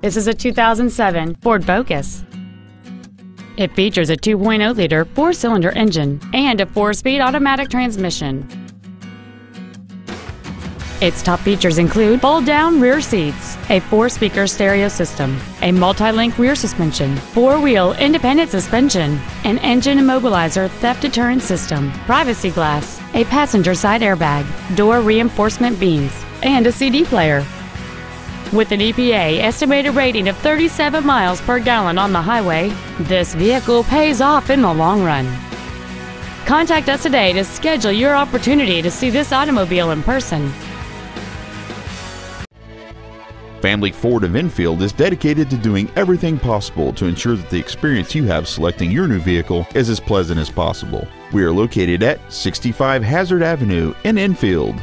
This is a 2007 Ford Focus. It features a 2.0-liter four-cylinder engine and a four-speed automatic transmission. Its top features include fold-down rear seats, a four-speaker stereo system, a multi-link rear suspension, four-wheel independent suspension, an engine immobilizer theft deterrent system, privacy glass, a passenger side airbag, door reinforcement beams, and a CD player. With an EPA estimated rating of 37 miles per gallon on the highway, this vehicle pays off in the long run. Contact us today to schedule your opportunity to see this automobile in person. Family Ford of Enfield is dedicated to doing everything possible to ensure that the experience you have selecting your new vehicle is as pleasant as possible. We are located at 65 Hazard Avenue in Enfield.